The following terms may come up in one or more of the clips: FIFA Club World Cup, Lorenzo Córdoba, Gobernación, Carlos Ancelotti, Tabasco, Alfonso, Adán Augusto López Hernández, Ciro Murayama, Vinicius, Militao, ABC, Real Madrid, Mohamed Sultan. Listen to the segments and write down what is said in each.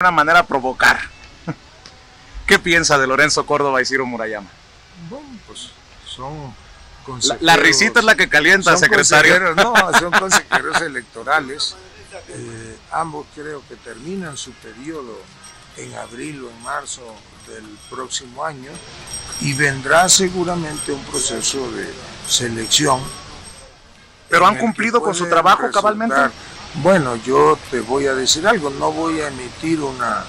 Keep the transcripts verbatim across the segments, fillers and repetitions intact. Una manera a provocar. ¿Qué piensa de Lorenzo Córdoba y Ciro Murayama? Bueno, pues son consejeros. La, la risita es la que calienta, son secretario. No, son consejeros electorales. Eh, ambos creo que terminan su periodo en abril o en marzo del próximo año y vendrá seguramente un proceso de selección. ¿Pero han cumplido con su trabajo resultar. cabalmente? Bueno, yo te voy a decir algo, no voy a emitir una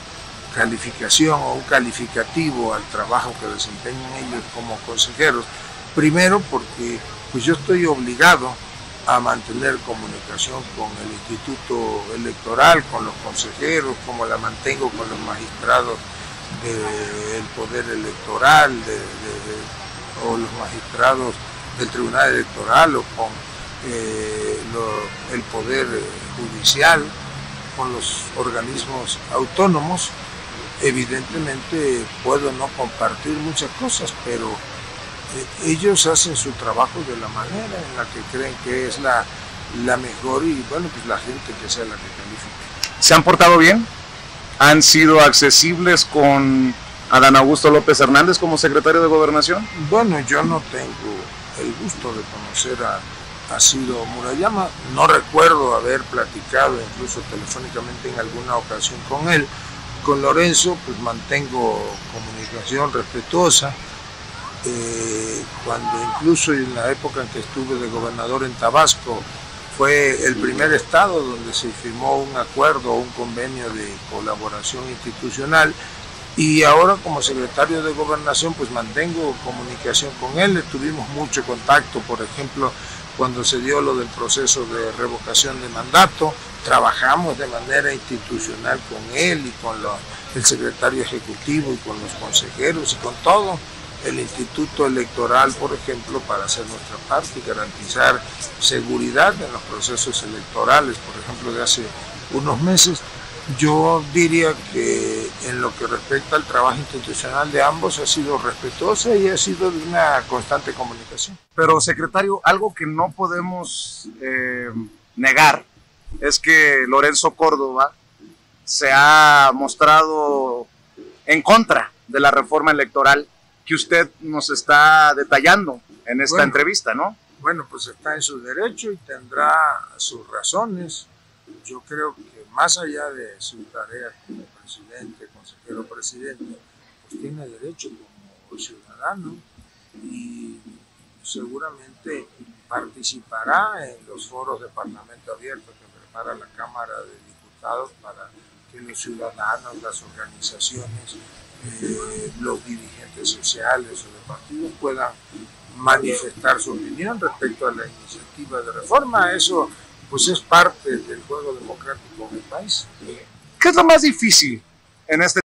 calificación o un calificativo al trabajo que desempeñan ellos como consejeros. Primero porque pues yo estoy obligado a mantener comunicación con el Instituto Electoral, con los consejeros, como la mantengo con los magistrados del Poder Electoral, de, de, de, o los magistrados del Tribunal Electoral, o con eh, lo, el Poder Judicial, con los organismos autónomos. Evidentemente puedo no compartir muchas cosas, pero ellos hacen su trabajo de la manera en la que creen que es la, la mejor y bueno, pues la gente que sea la que califique. ¿Se han portado bien? ¿Han sido accesibles con Adán Augusto López Hernández como secretario de Gobernación? Bueno, yo no tengo el gusto de conocer a, a Ciro Murayama, no recuerdo haber platicado incluso telefónicamente en alguna ocasión con él. Con Lorenzo pues mantengo comunicación respetuosa. Eh, cuando incluso en la época en que estuve de gobernador en Tabasco fue el primer estado donde se firmó un acuerdo o un convenio de colaboración institucional, y ahora como secretario de Gobernación pues mantengo comunicación con él. Tuvimos mucho contacto, por ejemplo, cuando se dio lo del proceso de revocación de mandato, trabajamos de manera institucional con él y con los, el secretario ejecutivo y con los consejeros y con todo el Instituto Electoral, por ejemplo, para hacer nuestra parte y garantizar seguridad en los procesos electorales, por ejemplo, de hace unos meses. Yo diría que en lo que respecta al trabajo institucional de ambos ha sido respetuosa y ha sido de una constante comunicación. Pero, secretario, algo que no podemos eh, negar es que Lorenzo Córdoba se ha mostrado en contra de la reforma electoral que usted nos está detallando en esta bueno, entrevista, ¿no? Bueno, pues está en su derecho y tendrá sus razones. Yo creo que más allá de su tarea como presidente, consejero presidente, pues tiene derecho como ciudadano y seguramente participará en los foros de Parlamento Abierto que prepara la Cámara de Diputados para que los ciudadanos, las organizaciones, Eh, los dirigentes sociales o de partidos puedan manifestar su opinión respecto a la iniciativa de reforma. Eso pues es parte del juego democrático del país. ¿Qué es lo más difícil en este